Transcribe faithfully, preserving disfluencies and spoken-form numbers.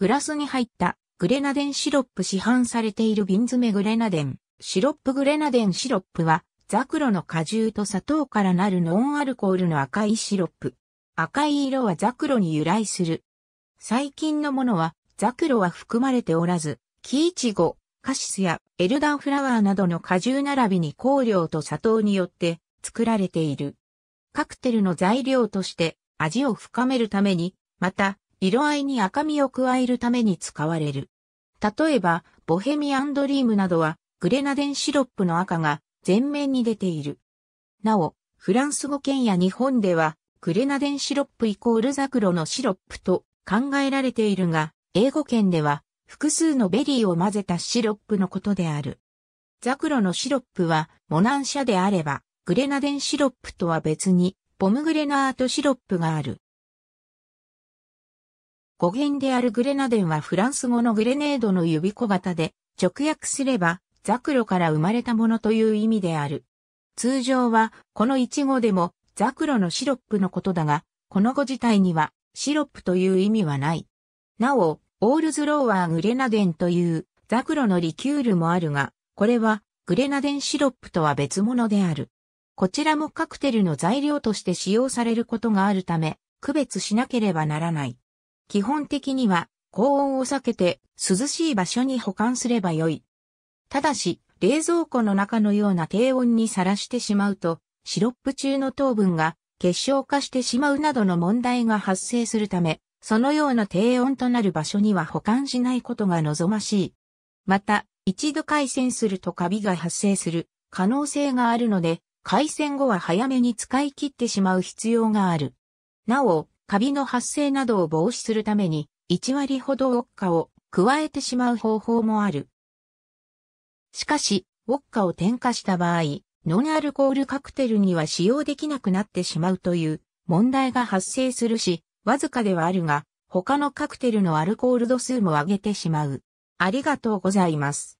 グラスに入ったグレナデンシロップ市販されている瓶詰グレナデンシロップグレナデンシロップはザクロの果汁と砂糖からなるノンアルコールの赤いシロップ。赤い色はザクロに由来する。最近のものはザクロは含まれておらず、木イチゴ、カシスやエルダーフラワーなどの果汁並びに香料と砂糖によって作られている。カクテルの材料として味を深めるために、また色合いに赤みを加えるために使われる。例えば、ボヘミアンドリームなどはグレナデンシロップの赤が全面に出ている。なお、フランス語圏や日本では、グレナデンシロップイコールザクロのシロップと考えられているが、英語圏では複数のベリーを混ぜたシロップのことである。ザクロのシロップはモナン社であれば、グレナデンシロップとは別にポムグレナートシロップがある。語源であるグレナデンはフランス語のグレネードの指小型で、直訳すれば、ザクロから生まれたものという意味である。通常は、このイチゴでも、ザクロのシロップのことだが、この語自体には、シロップという意味はない。なお、オールズローワーグレナデンという、ザクロのリキュールもあるが、これは、グレナデンシロップとは別物である。こちらもカクテルの材料として使用されることがあるため、区別しなければならない。基本的には、高温を避けて、涼しい場所に保管すればよい。ただし、冷蔵庫の中のような低温にさらしてしまうと、シロップ中の糖分が結晶化してしまうなどの問題が発生するため、そのような低温となる場所には保管しないことが望ましい。また、一度回栓するとカビが発生する可能性があるので、回栓後は早めに使い切ってしまう必要がある。なお、カビの発生などを防止するために、いちわりほどウォッカを加えてしまう方法もある。しかし、ウォッカを添加した場合、ノンアルコールカクテルには使用できなくなってしまうという問題が発生するし、わずかではあるが、他のカクテルのアルコール度数も上げてしまう。ありがとうございます。